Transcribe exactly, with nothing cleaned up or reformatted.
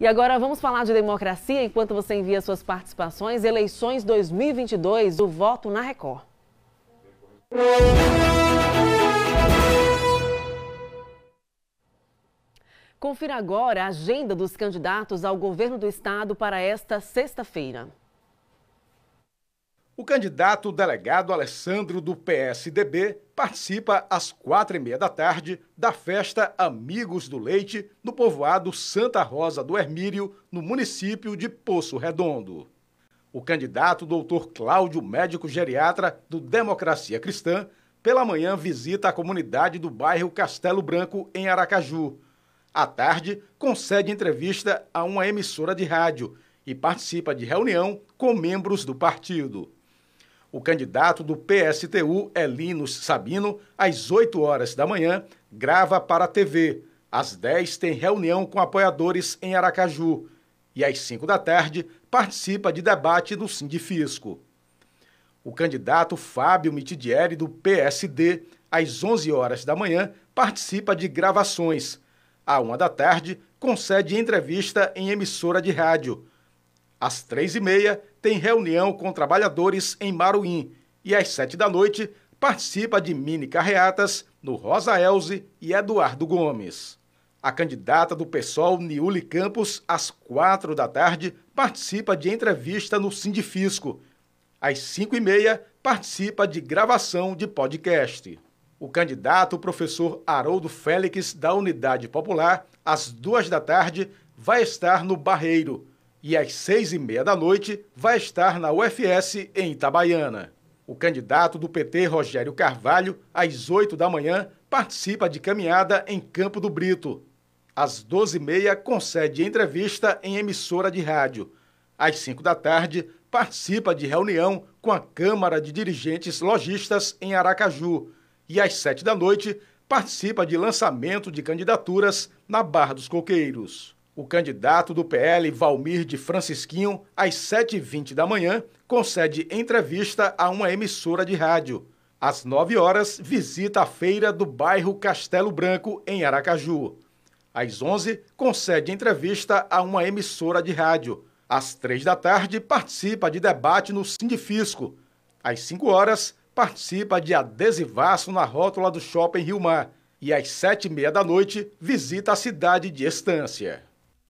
E agora vamos falar de democracia enquanto você envia suas participações. Eleições dois mil e vinte e dois, o Voto na Record. Confira agora a agenda dos candidatos ao governo do estado para esta sexta-feira. O candidato delegado Alessandro, do P S D B, participa às quatro e meia da tarde da festa Amigos do Leite, no povoado Santa Rosa do Hermírio, no município de Poço Redondo. O candidato doutor Cláudio, médico geriatra do Democracia Cristã, pela manhã visita a comunidade do bairro Castelo Branco, em Aracaju. À tarde, concede entrevista a uma emissora de rádio e participa de reunião com membros do partido. O candidato do P S T U, Elinus Sabino, às oito horas da manhã, grava para a T V. Às dez tem reunião com apoiadores em Aracaju. E às cinco da tarde, participa de debate do Sindifisco. O candidato Fábio Mitidiere, do P S D, às onze horas da manhã, participa de gravações. À uma da tarde, concede entrevista em emissora de rádio. Às três e meia, tem reunião com trabalhadores em Maruim e às sete da noite participa de mini carreatas no Rosa Elze e Eduardo Gomes. A candidata do PSOL, Niuli Campos, às quatro da tarde, participa de entrevista no Sindifisco. Às cinco e meia, participa de gravação de podcast. O candidato, professor Haroldo Félix, da Unidade Popular, às duas da tarde, vai estar no Barreiro. E às seis e meia da noite vai estar na U F S, em Itabaiana. O candidato do P T, Rogério Carvalho, às oito da manhã, participa de caminhada em Campo do Brito. Às doze e meia, concede entrevista em emissora de rádio. Às cinco da tarde, participa de reunião com a Câmara de Dirigentes Lojistas em Aracaju. E às sete da noite, participa de lançamento de candidaturas na Barra dos Coqueiros. O candidato do P L, Valmir de Francisquinho, às sete e vinte da manhã, concede entrevista a uma emissora de rádio. Às nove horas, visita a feira do bairro Castelo Branco, em Aracaju. Às onze, concede entrevista a uma emissora de rádio. Às três da tarde, participa de debate no Sindifisco. Às cinco horas, participa de adesivaço na rótula do Shopping Rio Mar. E às sete e meia da noite, visita a cidade de Estância.